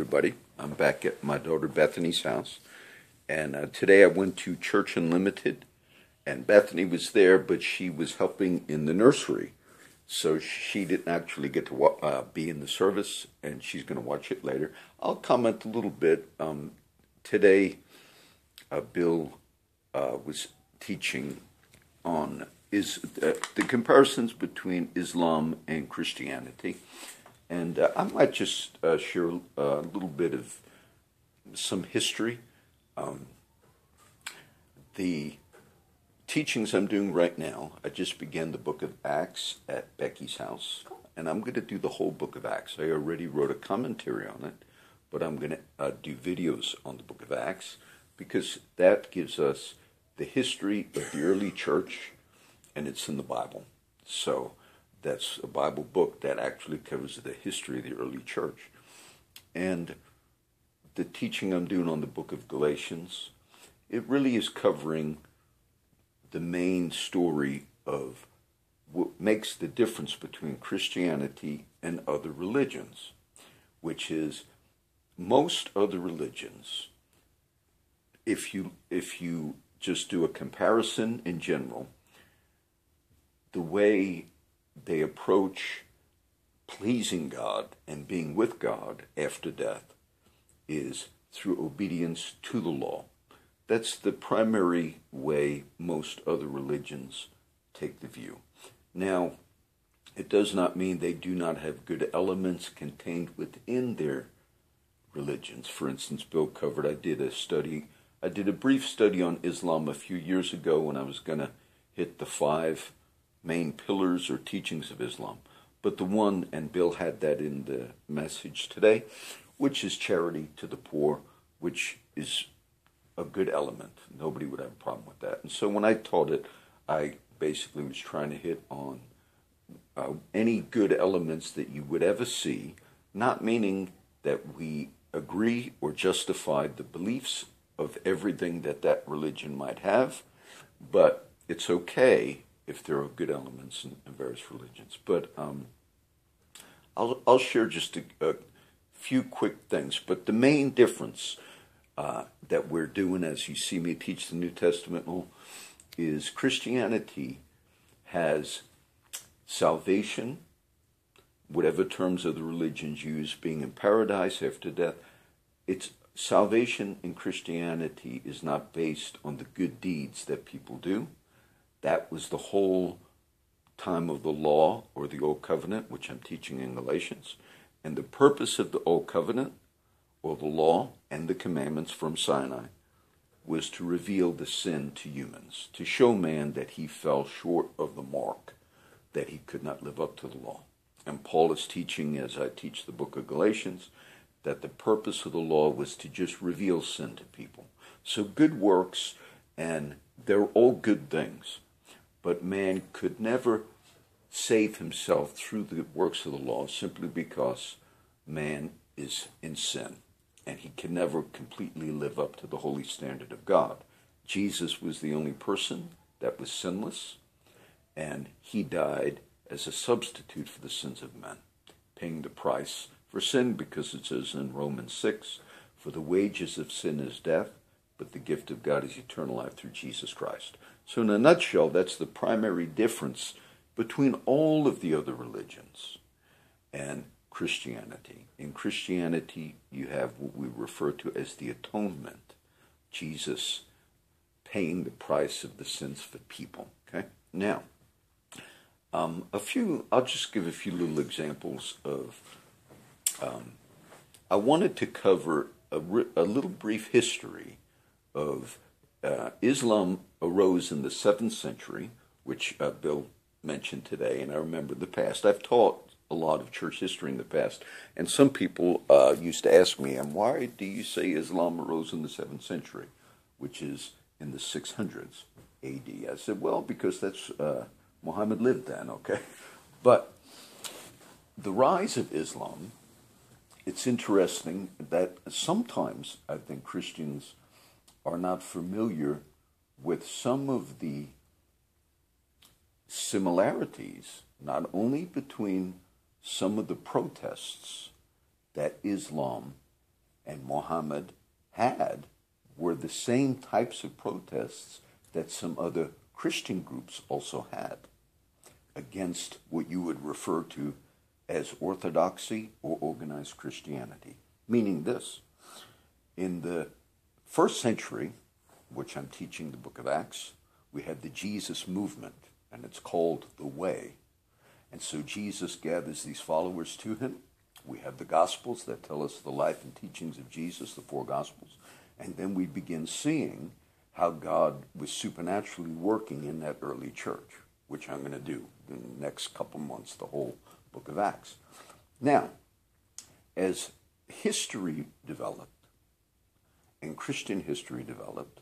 everybody. I'm back at my daughter Bethany's house, and today I went to Church Unlimited, and Bethany was there, but she was helping in the nursery, so she didn't actually get to be in the service, and she's going to watch it later. I'll comment a little bit. Today, Bill was teaching on the comparisons between Islam and Christianity. And I might just share a little bit of some history. The teachings I'm doing right now, I just began the book of Acts at Becky's house. And I'm going to do the whole book of Acts. I already wrote a commentary on it, but I'm going to do videos on the book of Acts because that gives us the history of the early church, and it's in the Bible. So that's a Bible book that actually covers the history of the early church. And the teaching I'm doing on the book of Galatians, it really is covering the main story of what makes the difference between Christianity and other religions, which is most other religions, if you just do a comparison in general, the way they approach pleasing God and being with God after death is through obedience to the law. That's the primary way most other religions take the view. Now, it does not mean they do not have good elements contained within their religions. For instance, Bill covered, I did a brief study on Islam a few years ago when I was going to hit the five main pillars or teachings of Islam. But the one, and Bill had that in the message today, which is charity to the poor, which is a good element. Nobody would have a problem with that. And so when I taught it, I basically was trying to hit on any good elements that you would ever see, not meaning that we agree or justify the beliefs of everything that religion might have, but it's okay if there are good elements in various religions. But I'll share just a few quick things. But the main difference that we're doing, as you see me teach the New Testament, is Christianity has salvation, whatever terms of the religions use, being in paradise after death. It's salvation in Christianity is not based on the good deeds that people do. That was the whole time of the law or the Old Covenant, which I'm teaching in Galatians. And the purpose of the Old Covenant, or the law and the commandments from Sinai, was to reveal the sin to humans, to show man that he fell short of the mark, that he could not live up to the law. And Paul is teaching, as I teach the book of Galatians, that the purpose of the law was to just reveal sin to people. So good works, and they're all good things, but man could never save himself through the works of the law simply because man is in sin, and he can never completely live up to the holy standard of God. Jesus was the only person that was sinless, and he died as a substitute for the sins of men, paying the price for sin, because it says in Romans 6, for the wages of sin is death, but the gift of God is eternal life through Jesus Christ. So in a nutshell, that's the primary difference between all of the other religions and Christianity. In Christianity, you have what we refer to as the atonement, Jesus paying the price of the sins for people. Okay, now, I'll just give a few little examples of, I wanted to cover a little brief history of Islam arose in the 7th century, which Bill mentioned today, and I remember the past. I've taught a lot of church history in the past, and some people used to ask me, why do you say Islam arose in the 7th century, which is in the 600s A.D.? I said, well, because that's Muhammad lived then, okay? But the rise of Islam, it's interesting that sometimes I think Christians are not familiar with some of the similarities, not only between some of the protests that Islam and Muhammad had were the same types of protests that some other Christian groups also had against what you would refer to as Orthodoxy or organized Christianity. Meaning this, in the first century, which I'm teaching the book of Acts, we had the Jesus movement, and it's called the Way. And so Jesus gathers these followers to him. We have the Gospels that tell us the life and teachings of Jesus, the four Gospels. And then we begin seeing how God was supernaturally working in that early church, which I'm going to do in the next couple months, the whole book of Acts. Now, as history developed and Christian history developed,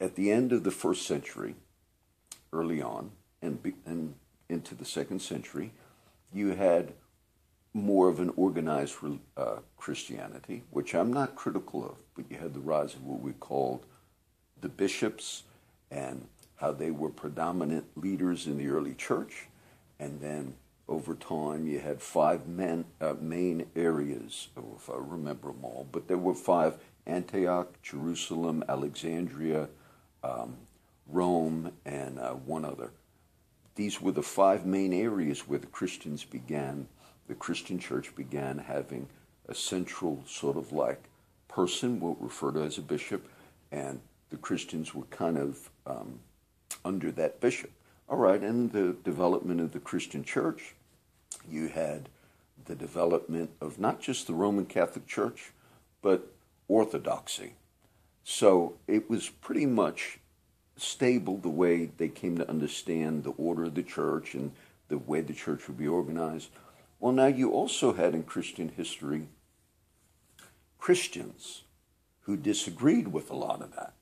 at the end of the first century, early on, and into the second century, you had more of an organized Christianity, which I'm not critical of, but you had the rise of what we called the bishops and how they were predominant leaders in the early church. And then over time, you had five main areas, if I remember them all, but there were five: Antioch, Jerusalem, Alexandria, Rome, and one other. These were the five main areas where the Christian church began having a central sort of like person, what we refer to as a bishop, and the Christians were kind of under that bishop. All right, and the development of the Christian church, you had the development of not just the Roman Catholic Church, but Orthodoxy. So it was pretty much stable the way they came to understand the order of the church and the way the church would be organized. Well, now you also had in Christian history Christians who disagreed with a lot of that.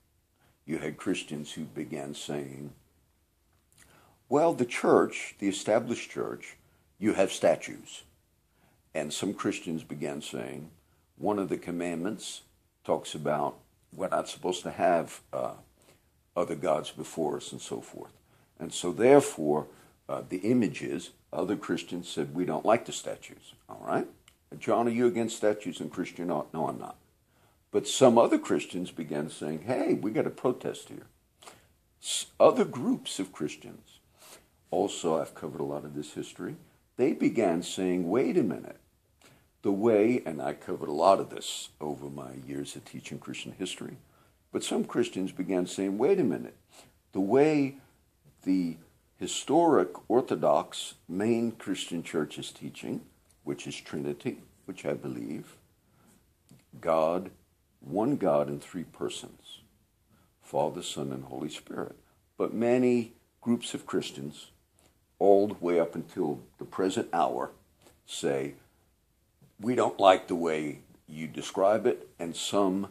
You had Christians who began saying, well, the church, the established church, you have statues. And some Christians began saying, one of the commandments talks about we're not supposed to have other gods before us and so forth. And so therefore, the images, other Christians said, we don't like the statues, all right? John, are you against statues and Christian art? No, I'm not. But some other Christians began saying, hey, we got to protest here. Other groups of Christians, also I've covered a lot of this history, they began saying, wait a minute, the way, and I covered a lot of this over my years of teaching Christian history, but some Christians began saying, wait a minute, the way the historic Orthodox main Christian church is teaching, which is Trinity, which I believe, God, one God in three persons, Father, Son, and Holy Spirit. But many groups of Christians, all the way up until the present hour, say, we don't like the way you describe it, and some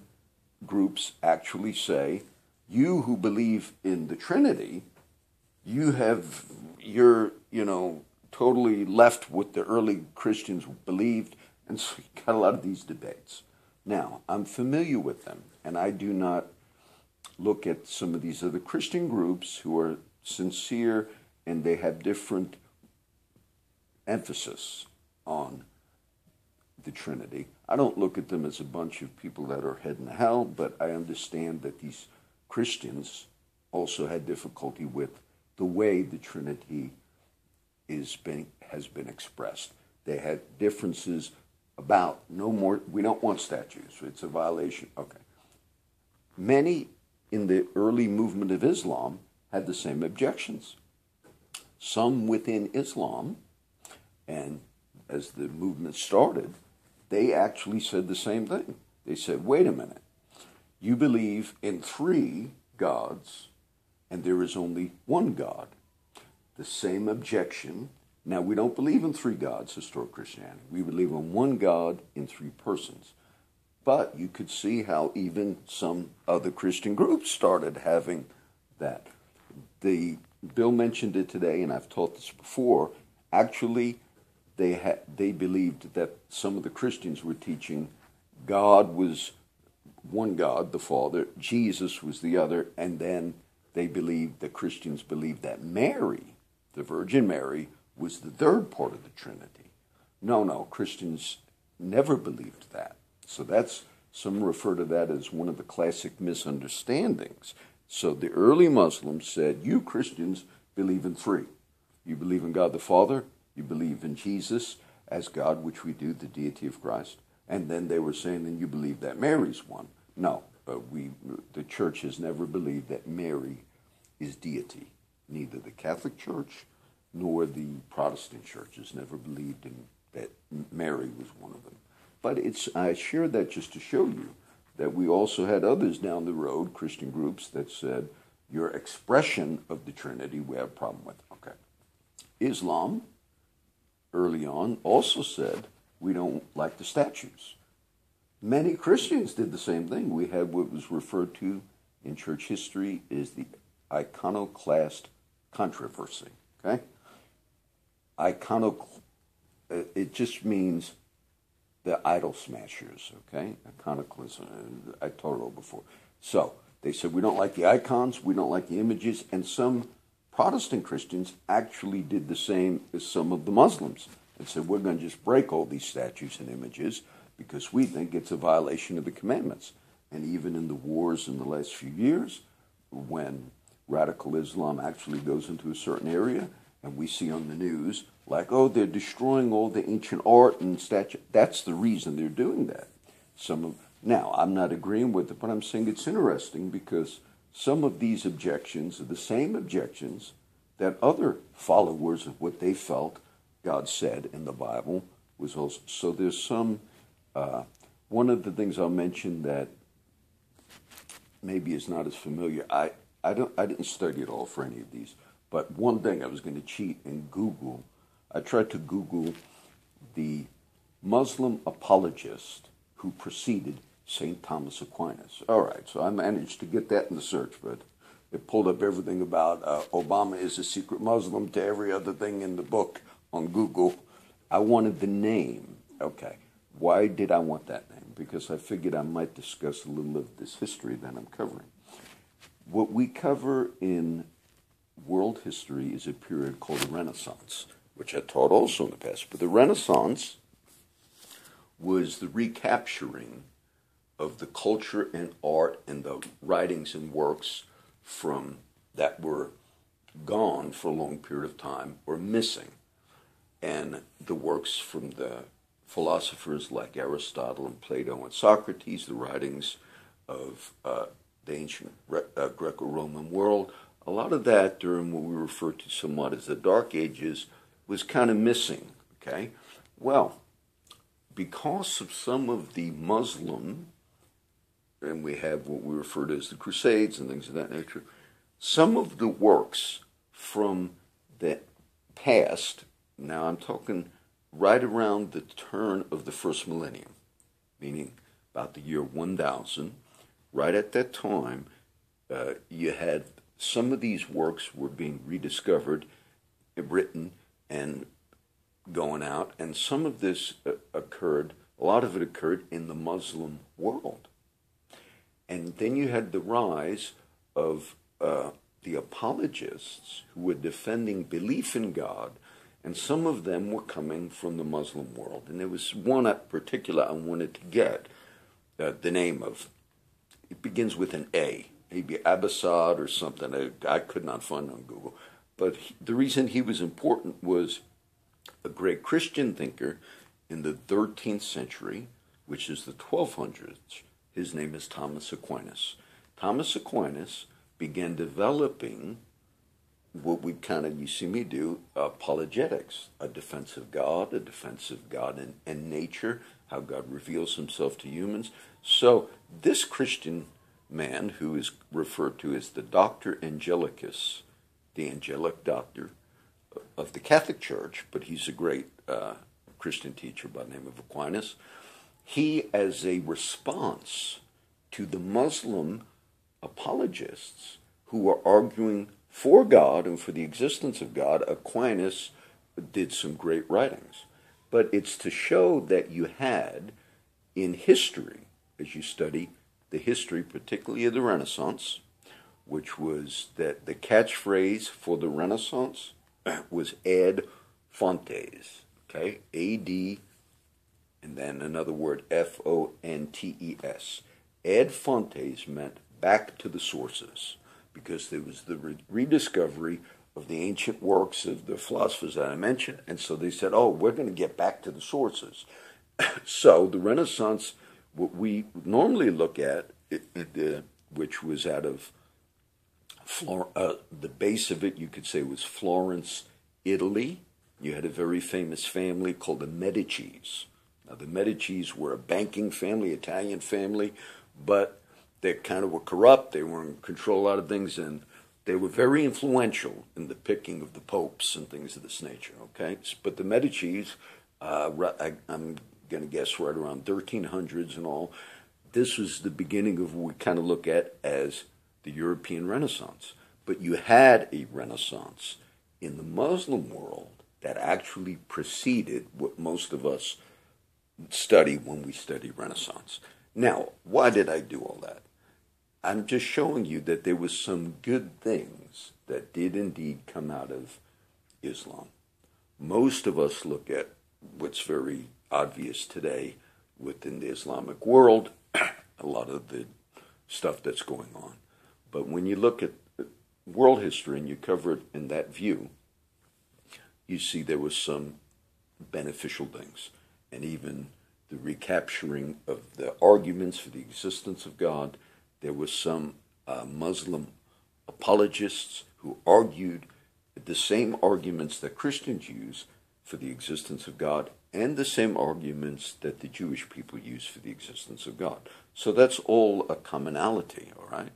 groups actually say, you who believe in the Trinity, you're totally left what the early Christians believed, and so you got a lot of these debates. Now, I'm familiar with them, and I do not look at some of these other Christian groups who are sincere and they have different emphasis on the Trinity. I don't look at them as a bunch of people that are heading to hell, but I understand that these Christians also had difficulty with the way the Trinity has been expressed. They had differences about no more, we don't want statues, it's a violation. Okay. Many in the early movement of Islam had the same objections. Some within Islam, and as the movement started, they actually said the same thing. They said, wait a minute, you believe in three gods, and there is only one God. The same objection. Now, we don't believe in three gods, historic Christianity. We believe in one God in three persons. But you could see how even some other Christian groups started having that. Bill mentioned it today, and I've taught this before. Actually, they believed that some of the Christians were teaching God was one God, the Father, Jesus was the other, and then they believed, the Christians believed that Mary, the Virgin Mary, was the third part of the Trinity. No, Christians never believed that. So that's, some refer to that as one of the classic misunderstandings. So the early Muslims said, you Christians believe in three. You believe in God the Father, you believe in Jesus as God, which we do, the deity of Christ. And then they were saying, then you believe that Mary's one. No, but the church has never believed that Mary is deity. Neither the Catholic Church nor the Protestant churches never believed in that Mary was one of them. But I share that just to show you that we also had others down the road, Christian groups, that said, your expression of the Trinity we have a problem with. Okay. Islam, early on, also said, we don't like the statues. Many Christians did the same thing. We had what was referred to in church history as the iconoclast controversy. Okay? It just means the idol smashers, okay? Iconoclasm, I told it before. So they said, we don't like the icons, we don't like the images, and some Protestant Christians actually did the same as some of the Muslims and said, we're going to just break all these statues and images because we think it's a violation of the commandments. And even in the wars in the last few years, when radical Islam actually goes into a certain area, and we see on the news, like, oh, they're destroying all the ancient art and statue. That's the reason they're doing that. Now, I'm not agreeing with it, but I'm saying it's interesting because some of these objections are the same objections that other followers of what they felt God said in the Bible was also. So there's some, one of the things I'll mention that maybe is not as familiar. I didn't study at all for any of these, but one thing I was going to cheat and Google, I tried to Google the Muslim apologist who preceded St. Thomas Aquinas. All right, so I managed to get that in the search, but it pulled up everything about Obama is a secret Muslim to every other thing in the book on Google. I wanted the name. Okay, why did I want that name? Because I figured I might discuss a little of this history that I'm covering. What we cover in world history is a period called the Renaissance, which I taught also in the past. But the Renaissance was the recapturing of the culture and art and the writings and works from that were gone for a long period of time or missing. And the works from the philosophers like Aristotle and Plato and Socrates, the writings of the ancient Greco-Roman world, a lot of that during what we refer to somewhat as the Dark Ages was kind of missing, okay? Well, because of some of the Muslim, and we have what we refer to as the Crusades and things of that nature, some of the works from the past, now I'm talking right around the turn of the first millennium, meaning about the year 1000, right at that time, you had some of these works were being rediscovered, written, and going out, and some of this occurred, a lot of it occurred in the Muslim world. And then you had the rise of the apologists who were defending belief in God, and some of them were coming from the Muslim world. And there was one in particular I wanted to get the name of. It begins with an A. Maybe Abbasad or something, I could not find on Google. But the reason he was important was a great Christian thinker in the 13th century, which is the 1200s. His name is Thomas Aquinas. Thomas Aquinas began developing what we kind of, you see me do, apologetics, a defense of God and nature, how God reveals himself to humans. So this Christian man who is referred to as the Doctor Angelicus, the angelic doctor of the Catholic Church, but he's a great Christian teacher by the name of Aquinas. He, as a response to the Muslim apologists who are arguing for God and for the existence of God, Aquinas did some great writings. But it's to show that you had, in history, as you study the history, particularly of the Renaissance, which was that the catchphrase for the Renaissance was ad fontes, okay? A-D, and then another word, Fontes. Ad fontes meant back to the sources, because there was the rediscovery of the ancient works of the philosophers that I mentioned, and so they said, oh, we're going to get back to the sources. So the Renaissance, what we normally look at, which was out of the base of it, you could say, was Florence, Italy. You had a very famous family called the Medicis. Now, the Medicis were a banking family, Italian family, but they kind of were corrupt. They were in control of a lot of things, and they were very influential in the picking of the popes and things of this nature, okay? But the Medicis, I'm going to guess right around 1300s and all, this was the beginning of what we kind of look at as the European Renaissance. But you had a Renaissance in the Muslim world that actually preceded what most of us study when we study Renaissance. Now, why did I do all that? I'm just showing you that there were some good things that did indeed come out of Islam. Most of us look at what's very obvious today within the Islamic world, a lot of the stuff that's going on. But when you look at world history and you cover it in that view, you see there was some beneficial things, and even the recapturing of the arguments for the existence of God. There were some Muslim apologists who argued the same arguments that Christians use for the existence of God, and the same arguments that the Jewish people use for the existence of God. So that's all a commonality, all right?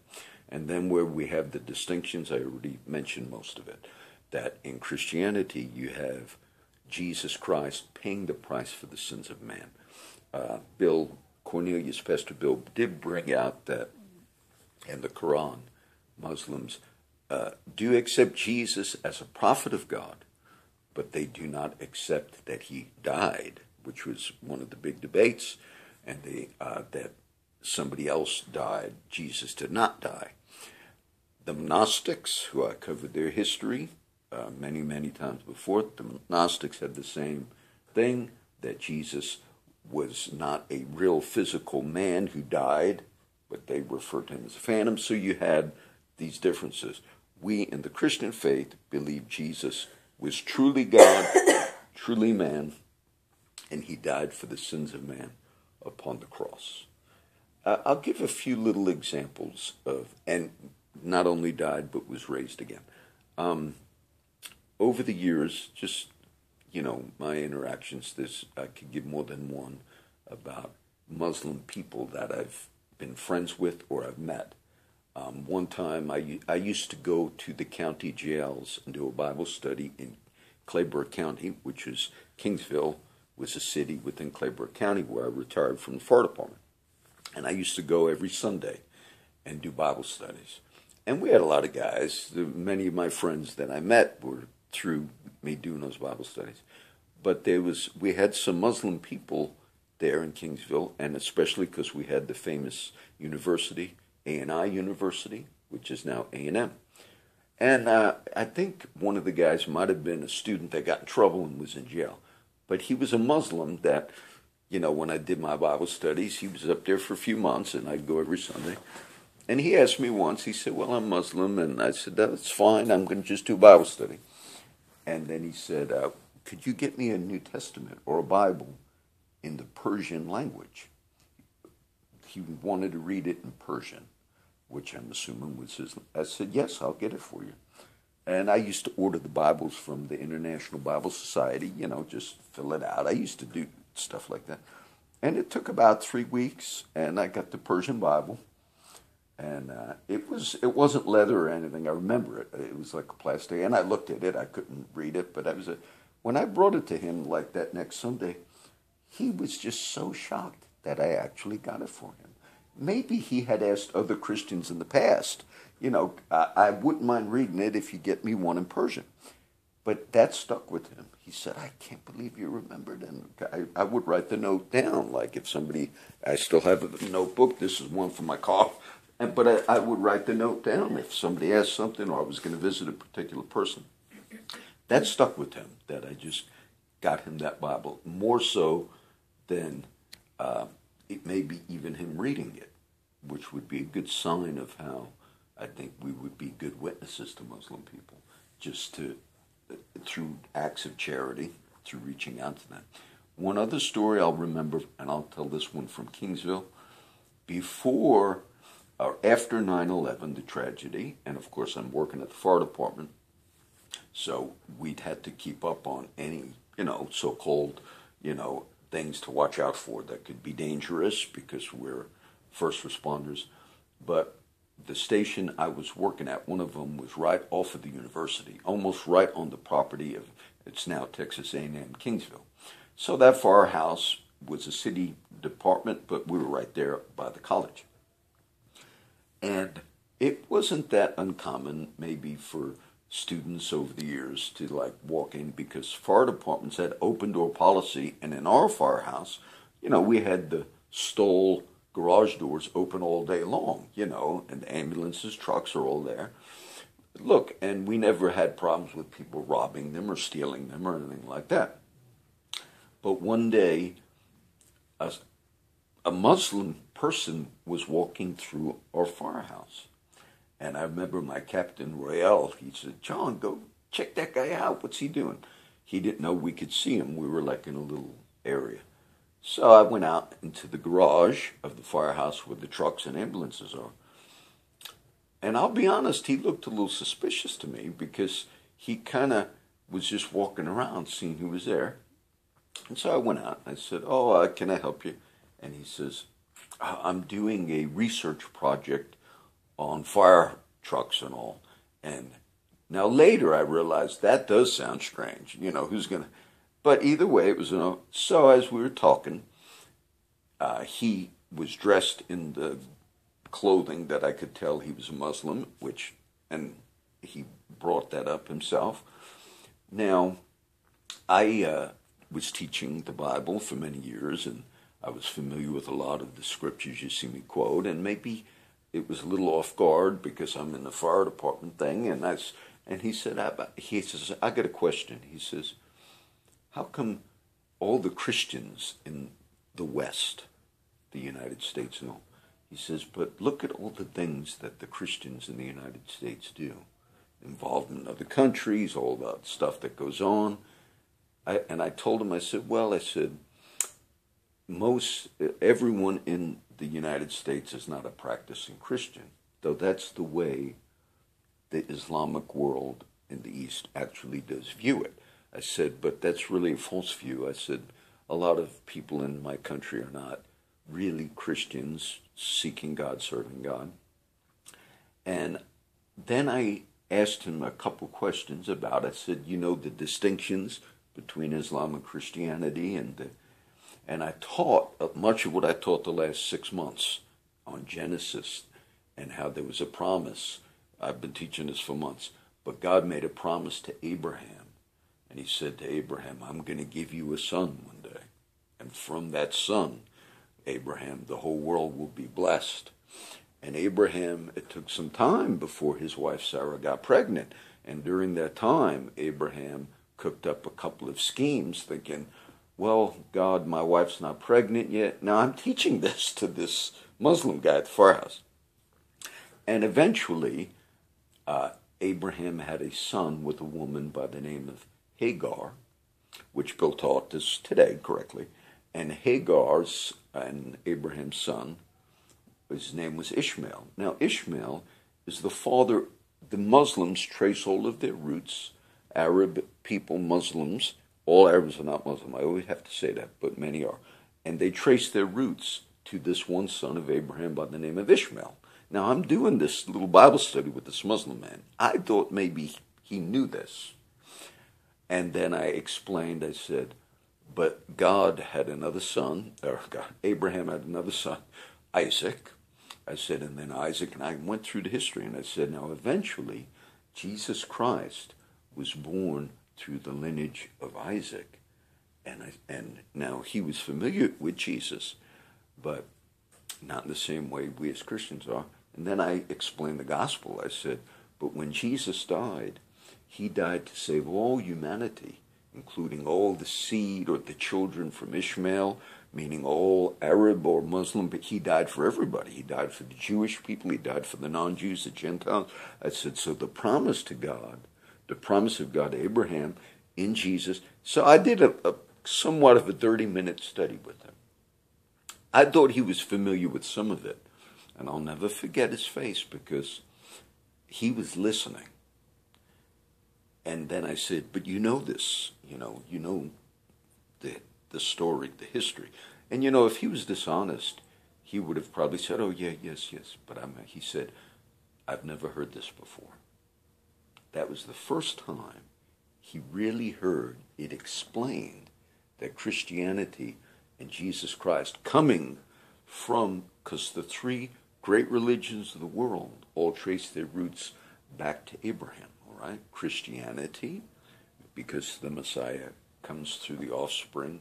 And then where we have the distinctions, I already mentioned most of it, that in Christianity you have Jesus Christ paying the price for the sins of man. Pastor Bill did bring out that in the Quran, Muslims do accept Jesus as a prophet of God, but they do not accept that he died, which was one of the big debates, and that somebody else died, Jesus did not die. The Gnostics, who I covered their history many, many times before, the Gnostics had the same thing, that Jesus was not a real physical man who died, but they referred to him as a phantom. So you had these differences. We in the Christian faith believe Jesus was truly God, truly man, and he died for the sins of man upon the cross. I'll give a few little examples of, and not only died, but was raised again. Over the years, just, you know, my interactions, I could give more than one about Muslim people that I've been friends with or I've met. One time, I used to go to the county jails and do a Bible study in Clayborough County, which is Kingsville, was a city within Clayborough County where I retired from the fire department. And I used to go every Sunday and do Bible studies. And we had a lot of guys. Many of my friends that I met were through me doing those Bible studies. But we had some Muslim people there in Kingsville, and especially because we had the famous university, A&I University, which is now A&M. And I think one of the guys might have been a student that got in trouble and was in jail. But he was a Muslim that, you know, when I did my Bible studies, he was up there for a few months, and I'd go every Sunday. And he asked me once, he said, well, I'm Muslim. And I said, that's fine, I'm going to just do Bible study. And then he said, could you get me a New Testament or a Bible in the Persian language? He wanted to read it in Persian, which I'm assuming was his. I said, yes, I'll get it for you. And I used to order the Bibles from the International Bible Society, you know, just fill it out. I used to do stuff like that. And it took about 3 weeks, and I got the Persian Bible. And it wasn't leather or anything. I remember it. It was like plastic. And I looked at it. I couldn't read it. But when I brought it to him like that next Sunday, he was just so shocked that I actually got it for him. Maybe he had asked other Christians in the past, you know, I wouldn't mind reading it if you get me one in Persian. But that stuck with him. He said, I can't believe you remembered. And I would write the note down. Like if somebody, I still have a notebook. This is one for my car. But I would write the note down if somebody asked something or I was going to visit a particular person. That stuck with him, that I just got him that Bible, more so then it may be even him reading it, which would be a good sign of how I think we would be good witnesses to Muslim people, just to through acts of charity, through reaching out to them. One other story I'll remember, and I'll tell this one from Kingsville, before or after 9/11, the tragedy, and of course I'm working at the fire department, so we'd had to keep up on any, so-called, things to watch out for that could be dangerous because we're first responders. But the station I was working at, one of them was right off of the university, almost right on the property of, it's now Texas A&M Kingsville. So that firehouse was a city department, but we were right there by the college. And it wasn't that uncommon, maybe, for students over the years to walk in, because fire departments had open door policy, and in our firehouse, we had the stall garage doors open all day long, and ambulances, trucks are all there. Look, and we never had problems with people robbing them or stealing them or anything like that. But one day, a Muslim person was walking through our firehouse. And I remember my captain, Royale, he said, "John, go check that guy out. What's he doing?" He didn't know we could see him. We were in a little area. So I went out into the garage of the firehouse where the trucks and ambulances are. And I'll be honest, he looked a little suspicious to me because he kind of was just walking around seeing who was there. And so I went out and I said, "Oh, can I help you?" And he says, "I'm doing a research project on fire trucks and all." And now later I realized that does sound strange. Who's going to... But either way, it was... So as we were talking, he was dressed in the clothing that I could tell he was a Muslim, which... And he brought that up himself. Now, I was teaching the Bible for many years, and I was familiar with a lot of the scriptures you see me quote, and maybe it was a little off guard because I'm in the fire department thing, and he said, he says, "I got a question." He says, "How come all the Christians in the West, the United States and all," he says, "but look at all the things that the Christians in the United States do, involvement in other countries, all that stuff that goes on." And I told him, I said, "Well," I said, everyone in the United States is not a practicing Christian, though that's the way the Islamic world in the East actually does view it." I said, "But that's really a false view." I said, "A lot of people in my country are not really Christians, seeking God, serving God." And then I asked him a couple questions about it. I said, the distinctions between Islam and Christianity, and I taught much of what I taught the last 6 months on Genesis and how there was a promise. I've been teaching this for months. But God made a promise to Abraham. And he said to Abraham, "I'm going to give you a son one day. And from that son, Abraham, the whole world will be blessed." And Abraham, it took some time before his wife Sarah got pregnant. And during that time, Abraham cooked up a couple of schemes thinking, "Well, God, my wife's not pregnant yet." Now, I'm teaching this to this Muslim guy at the firehouse. And eventually, Abraham had a son with a woman by the name of Hagar, which Bill taught us today correctly. And Hagar's and Abraham's son, his name was Ishmael. Now, Ishmael is the father. The Muslims trace all of their roots, Arab people, Muslims. All Arabs are not Muslim, I always have to say that, but many are. And they trace their roots to this one son of Abraham by the name of Ishmael. Now, I'm doing this little Bible study with this Muslim man. I thought maybe he knew this. And then I explained, I said, but God had another son, Abraham had another son, Isaac. I said, and then Isaac, and I went through the history, and I said, now, eventually, Jesus Christ was born through the lineage of Isaac, and now he was familiar with Jesus, but not in the same way we as Christians are. And then I explained the gospel. I said, but when Jesus died, he died to save all humanity, including all the seed or the children from Ishmael, meaning all Arab or Muslim, but he died for everybody. He died for the Jewish people, he died for the non-Jews, the Gentiles. I said, so the promise to God, the promise of God to Abraham in Jesus. So I did a somewhat of a 30-minute study with him. I thought he was familiar with some of it, and I'll never forget his face because he was listening. And then I said, but you know this, you know the story, the history. And you know, if he was dishonest, he would have probably said, oh yeah, yes, yes. But he said, I've never heard this before. That was the first time he really heard it explained that Christianity and Jesus Christ coming from, because the three great religions of the world all trace their roots back to Abraham, all right? Christianity, because the Messiah comes through the offspring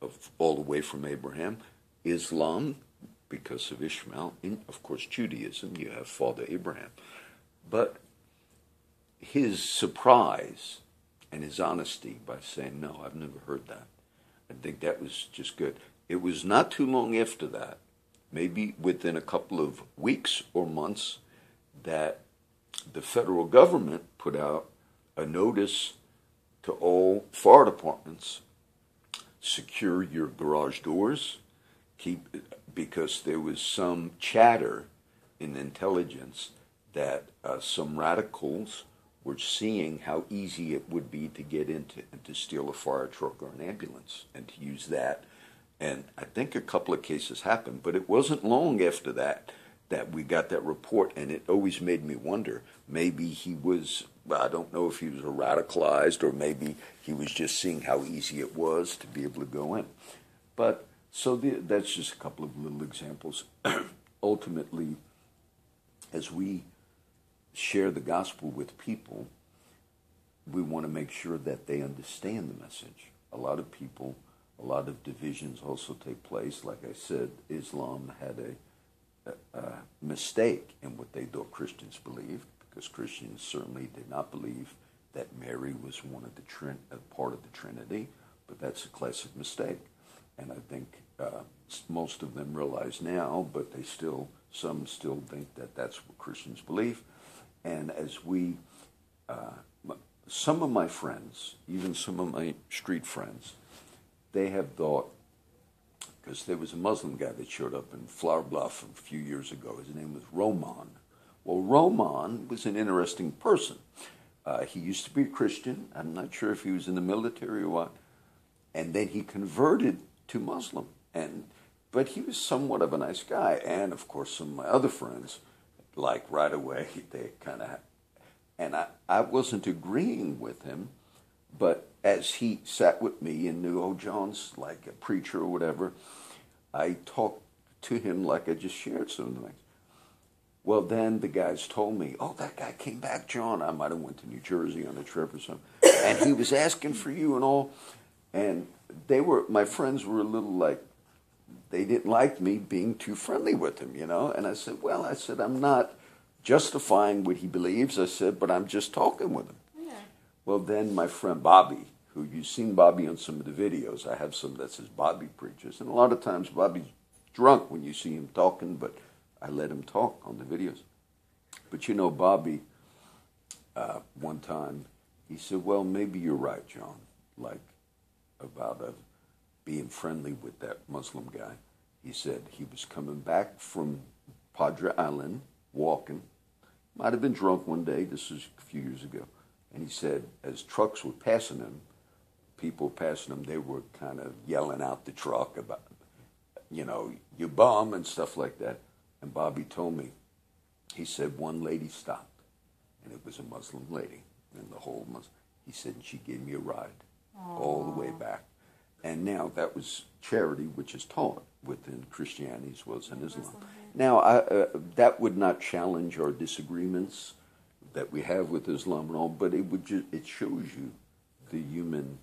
of all the way from Abraham. Islam, because of Ishmael. And of course, Judaism, you have Father Abraham. But his surprise and his honesty by saying, no, I've never heard that. I think that was just good. It was not too long after that, maybe within a couple of weeks or months, that the federal government put out a notice to all fire departments, secure your garage doors, because there was some chatter in intelligence that some radicals were seeing how easy it would be to get into and to steal a fire truck or an ambulance and to use that. And I think a couple of cases happened, but it wasn't long after that that we got that report, and it always made me wonder, maybe he was, I don't know if he was radicalized or maybe he was just seeing how easy it was to be able to go in. But so that's just a couple of little examples. Ultimately, as we share the gospel with people, we want to make sure that they understand the message. A lot of people, a lot of divisions also take place. Like I said, Islam had a mistake in what they thought Christians believed, because Christians certainly did not believe that Mary was one of the part of the Trinity, but that's a classic mistake. And I think most of them realize now, but they still, some still think that that's what Christians believe. And as we, some of my friends, even some of my street friends, they have thought, because there was a Muslim guy that showed up in Flower Bluff a few years ago. His name was Roman. Well, Roman was an interesting person. He used to be a Christian. I'm not sure if he was in the military or what. And then he converted to Muslim. But he was somewhat of a nice guy. And, of course, some of my other friends, like right away, they kind of... And I wasn't agreeing with him, but as he sat with me and knew, oh, John's like a preacher or whatever, I talked to him like I just shared some of the things. Well, then the guys told me, oh, that guy came back, John. I might have went to New Jersey on a trip or something. And he was asking for you and all. And they were, my friends were a little like, they didn't like me being too friendly with him, you know. And I said, well, I said, I'm not justifying what he believes. I said, but I'm just talking with him. Well, then my friend Bobby, who you've seen Bobby on some of the videos, I have some that says Bobby preaches. And a lot of times Bobby's drunk when you see him talking, but I let him talk on the videos. But you know, Bobby, one time, he said, well, maybe you're right, John, like about being friendly with that Muslim guy. He said he was coming back from Padre Island, walking. Might have been drunk one day. This was a few years ago. And he said, as trucks were passing him, people passing him, they were kind of yelling out the truck about, you know, you bum and stuff like that. And Bobby told me, he said, one lady stopped, and it was a Muslim lady, and the whole Muslim. He said, and she gave me a ride all the way back. And now that was charity, which is taught within Christianity as well as in Islam. Now, that would not challenge our disagreements that we have with Islam and all, but it would it shows you the human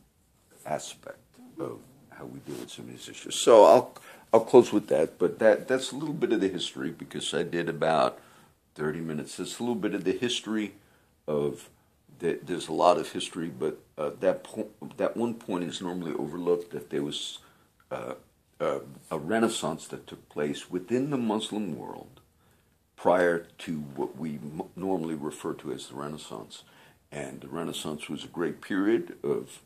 aspect of how we deal with some of these issues. So I'll close with that, but that's a little bit of the history, because I did about 30 minutes. That's a little bit of the history of, there's a lot of history, but that one point is normally overlooked, that there was a Renaissance that took place within the Muslim world prior to what we normally refer to as the Renaissance. And the Renaissance was a great period of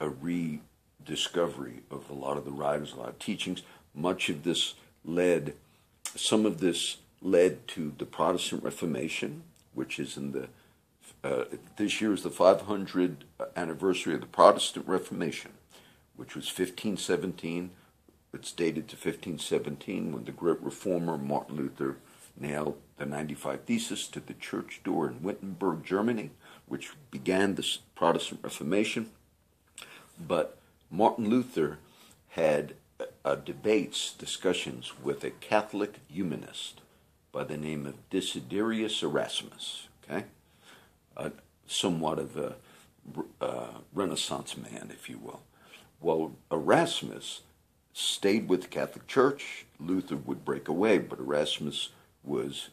a rediscovery of a lot of the writers, a lot of teachings. Much of this led, some of this led to the Protestant Reformation, which is in the, this year is the 500th anniversary of the Protestant Reformation, which was 1517. It's dated to 1517 when the great reformer Martin Luther nailed the 95 Theses to the church door in Wittenberg, Germany, which began the Protestant Reformation. But Martin Luther had debates, discussions with a Catholic humanist by the name of Desiderius Erasmus, okay? Somewhat of a Renaissance man, if you will. Well, Erasmus stayed with the Catholic Church. Luther would break away, but Erasmus was,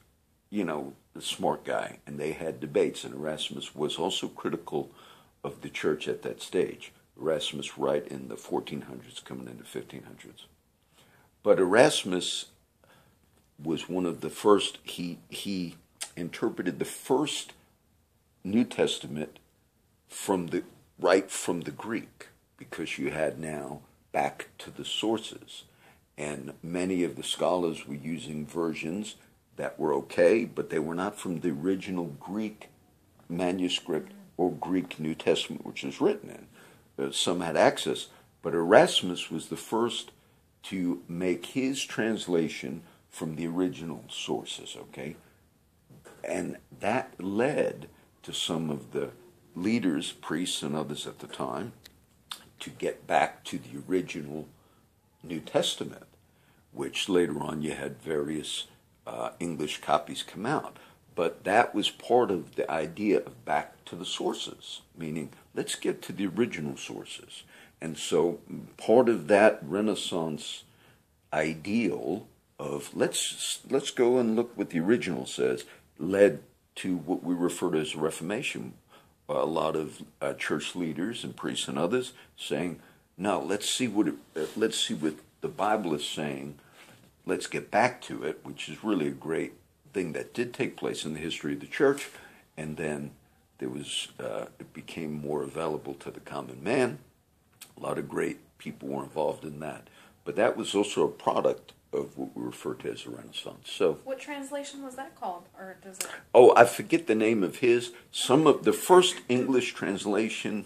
you know, a smart guy, and they had debates, and Erasmus was also critical of the church at that stage. Erasmus right in the 1400s, coming into 1500s. But Erasmus was one of the first, he interpreted the first New Testament from the, right from the Greek, because you had now back to the sources. And many of the scholars were using versions that were okay, but they were not from the original Greek manuscript or Greek New Testament, which is written in. Some had access, but Erasmus was the first to make his translation from the original sources, okay? And that led to some of the leaders, priests and others at the time, to get back to the original New Testament, which later on you had various English copies come out. But that was part of the idea of back to the sources, meaning let's get to the original sources. And so part of that Renaissance ideal of let's go and look what the original says led to what we refer to as the Reformation. A lot of church leaders and priests and others saying, no, let's see what the Bible is saying. Let's get back to it, which is really a great thing that did take place in the history of the church. And then there was it became more available to the common man. A lot of great people were involved in that, but that was also a product of what we refer to as the Renaissance. So what translation was that called, or does it? Oh, I forget the name of his. Some of the first English translation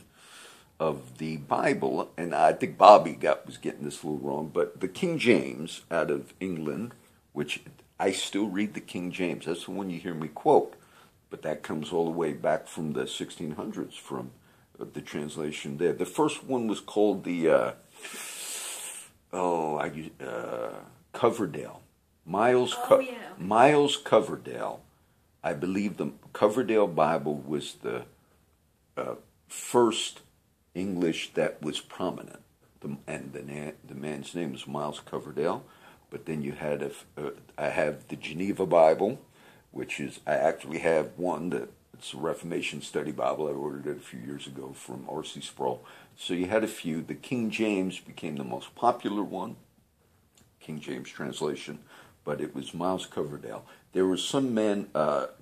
of the Bible, and I think Bobby was getting this a little wrong, but the King James out of England, which I still read the King James. That's the one you hear me quote, but that comes all the way back from the 1600s from the translation there. The first one was called the Coverdale, Miles Coverdale. I believe the Coverdale Bible was the first English that was prominent, and the man's name was Miles Coverdale. But then you had I have the Geneva Bible, which is, I actually have one that it's a Reformation Study Bible. I ordered it a few years ago from R.C. Sproul. So you had a few. The King James became the most popular one, King James translation, but it was Miles Coverdale. There were some men,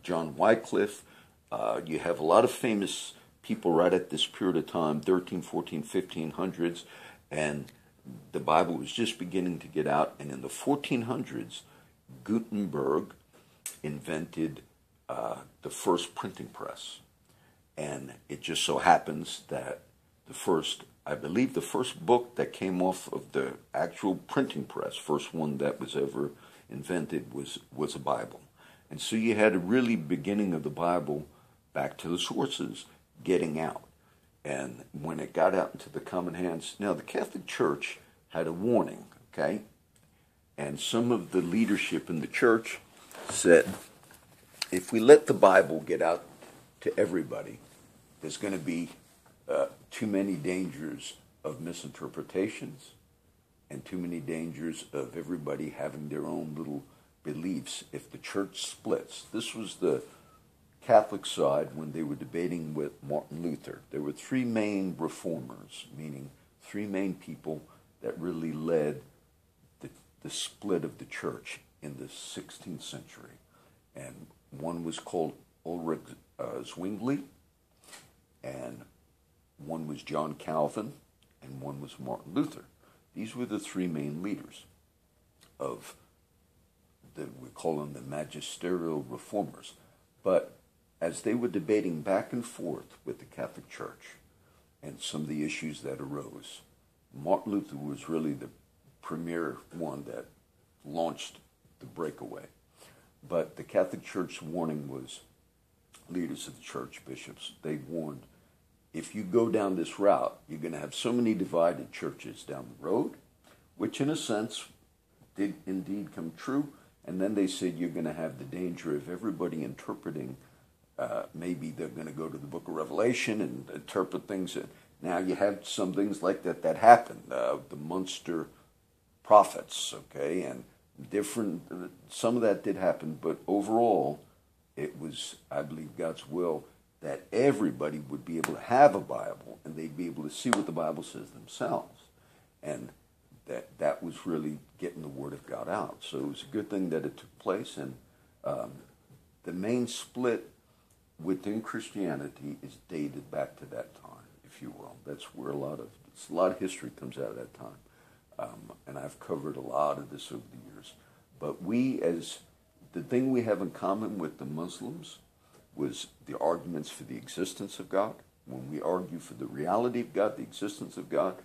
John Wycliffe. You have a lot of famous people right at this period of time, 13, 14, 1500s, and the Bible was just beginning to get out. And in the 1400s, Gutenberg invented the first printing press. And it just so happens that the first book that came off of the actual printing press, first one that was ever invented, was a Bible. And so you had a really beginning of the Bible back to the sources getting out. And when it got out into the common hands, now the Catholic Church had a warning, okay? And some of the leadership in the church said, if we let the Bible get out to everybody, there's going to be too many dangers of misinterpretations and too many dangers of everybody having their own little beliefs if the church splits. This was the Catholic side when they were debating with Martin Luther. There were three main reformers, meaning three main people that really led the split of the church in the 16th century. And one was called Ulrich Zwingli, and one was John Calvin, and one was Martin Luther. These were the three main leaders of, we call them the magisterial reformers. But as they were debating back and forth with the Catholic Church and some of the issues that arose, Martin Luther was really the premier one that launched the breakaway. But the Catholic Church's warning was, leaders of the church, bishops, they warned, if you go down this route, you're going to have so many divided churches down the road, which in a sense did indeed come true. And then they said you're going to have the danger of everybody interpreting, maybe they're going to go to the book of Revelation and interpret things. Now you have some things like that happened, the Munster prophets, okay, and different, some of that did happen, but overall it was, I believe, God's will that everybody would be able to have a Bible and they'd be able to see what the Bible says themselves. And that was really getting the Word of God out. So it was a good thing that it took place. And the main split within Christianity is dated back to that time, if you will. That's where a lot of history comes out of that time. And I've covered a lot of this over the years. But the thing we have in common with the Muslims was the arguments for the existence of God. When we argue for the reality of God, the existence of God,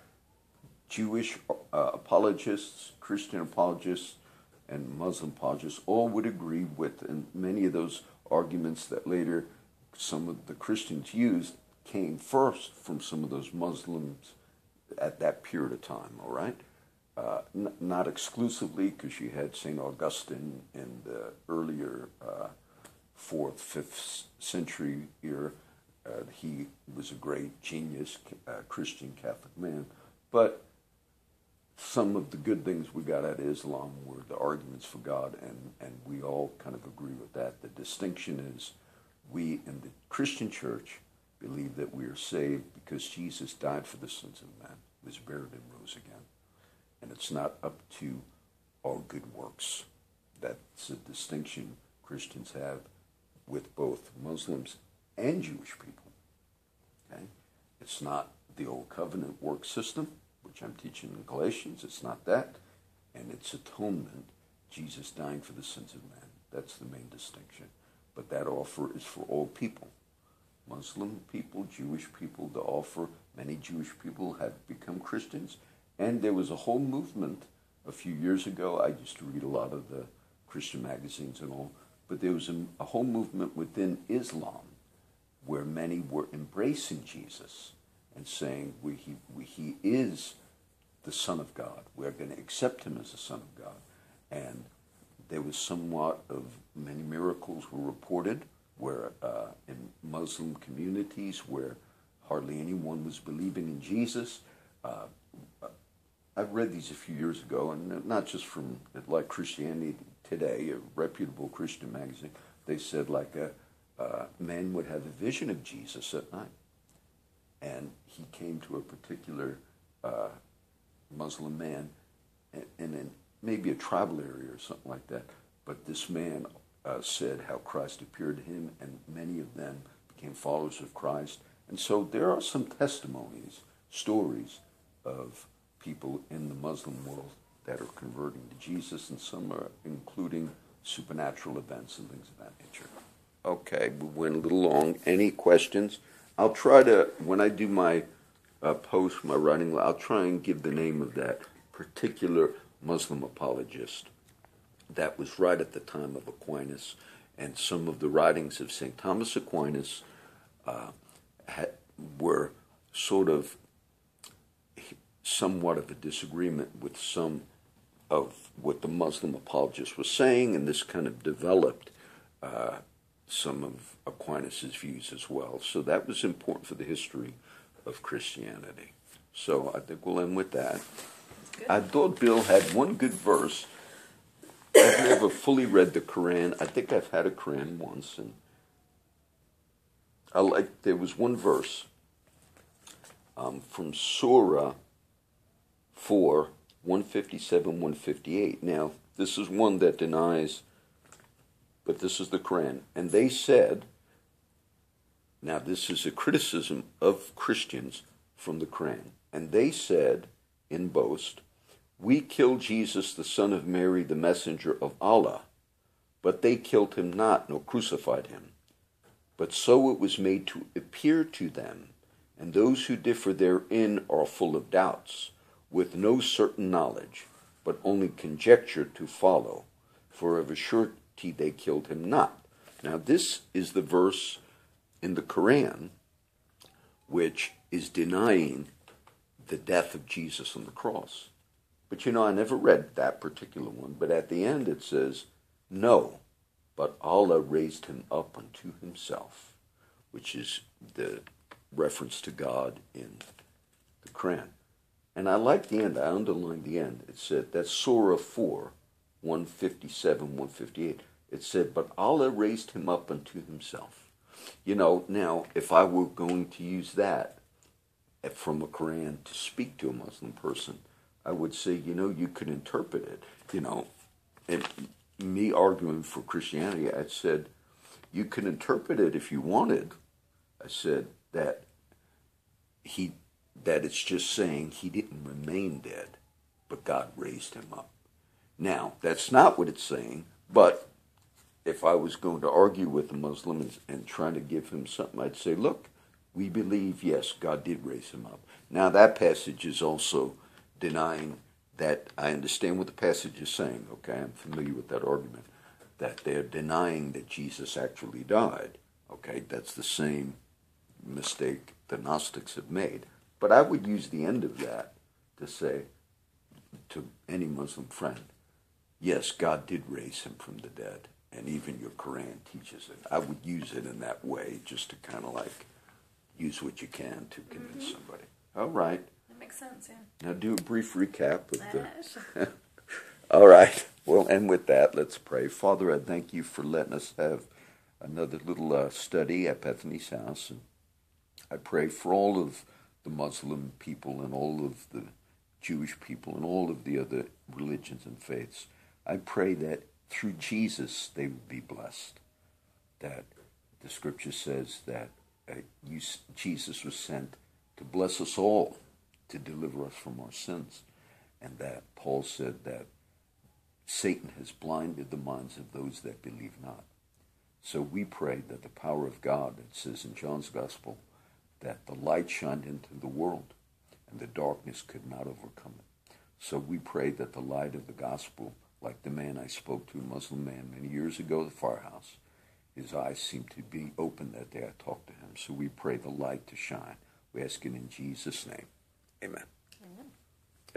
Jewish apologists, Christian apologists, and Muslim apologists all would agree with, and many of those arguments that later some of the Christians used came first from some of those Muslims at that period of time, all right? Not exclusively, because you had St. Augustine in the earlier 4th, 5th century era. He was a great genius, Christian Catholic man, but some of the good things we got out of Islam were the arguments for God, and we all kind of agree with that. The distinction is we in the Christian church believe that we are saved because Jesus died for the sins of man, was buried, and rose again. And it's not up to our good works. That's a distinction Christians have with both Muslims and Jewish people. Okay? It's not the old covenant work system, which I'm teaching in Galatians. It's not that. And it's atonement, Jesus dying for the sins of man. That's the main distinction. But that offer is for all people. Muslim people, Jewish people, the offer. Many Jewish people have become Christians. And there was a whole movement a few years ago. I used to read a lot of the Christian magazines and all. But there was a whole movement within Islam where many were embracing Jesus and saying he is the Son of God. We're going to accept him as the Son of God. And there was somewhat of many miracles were reported where in Muslim communities where hardly anyone was believing in Jesus. I read these a few years ago, and not just from like Christianity Today, a reputable Christian magazine. They said like a man would have a vision of Jesus at night. And he came to a particular Muslim man in maybe a tribal area or something like that. But this man said how Christ appeared to him, and many of them became followers of Christ. And so there are some testimonies, stories of people in the Muslim world that are converting to Jesus, and some are including supernatural events and things of that nature. Okay, we went a little long. Any questions? I'll try to, when I do my post, my writing, I'll try and give the name of that particular Muslim apologist that was right at the time of Aquinas, and some of the writings of St. Thomas Aquinas were sort of somewhat of a disagreement with some of what the Muslim apologist was saying, and this kind of developed some of Aquinas' views as well. So that was important for the history of Christianity. So I think we'll end with that. I thought Bill had one good verse. I've never fully read the Quran. I think I've had a Quran once. And there was one verse from Surah for 157, 158. Now, this is one that denies, but this is the Quran. And they said, now this is a criticism of Christians from the Quran. And they said, in boast, we killed Jesus, the son of Mary, the messenger of Allah, but they killed him not, nor crucified him. But so it was made to appear to them, and those who differ therein are full of doubts, with no certain knowledge, but only conjecture to follow, for of a surety they killed him not. Now this is the verse in the Quran which is denying the death of Jesus on the cross. But you know, I never read that particular one, but at the end it says, no, but Allah raised him up unto himself, which is the reference to God in the Quran. And I like the end, I underlined the end. It said, that's Surah 4, 157, 158. It said, but Allah raised him up unto himself. You know, now, if I were going to use that from a Quran to speak to a Muslim person, I would say, you know, you could interpret it. You know, and me arguing for Christianity, I said, you could interpret it if you wanted. I said that that it's just saying he didn't remain dead, but God raised him up. Now, that's not what it's saying, but if I was going to argue with a Muslim and trying to give him something, I'd say, look, we believe, yes, God did raise him up. Now, that passage is also denying that. I understand what the passage is saying, okay? I'm familiar with that argument, that they're denying that Jesus actually died, okay? That's the same mistake the Gnostics have made. But I would use the end of that to say to any Muslim friend, yes, God did raise him from the dead, and even your Quran teaches it. I would use it in that way, just to kind of like use what you can to convince somebody. All right. That makes sense, yeah. Now do a brief recap of the... All right. Well, and with that, let's pray. Father, I thank you for letting us have another little study at Bethany's house. And I pray for all of the Muslim people and all of the Jewish people and all of the other religions and faiths. I pray that through Jesus they would be blessed, that the scripture says that Jesus was sent to bless us all, to deliver us from our sins, and that Paul said that Satan has blinded the minds of those that believe not. So we pray that the power of God, it says in John's Gospel, that the light shined into the world, and the darkness could not overcome it. So we pray that the light of the gospel, like the man I spoke to, a Muslim man many years ago at the firehouse, his eyes seemed to be open that day I talked to him. So we pray the light to shine. We ask it in Jesus' name. Amen.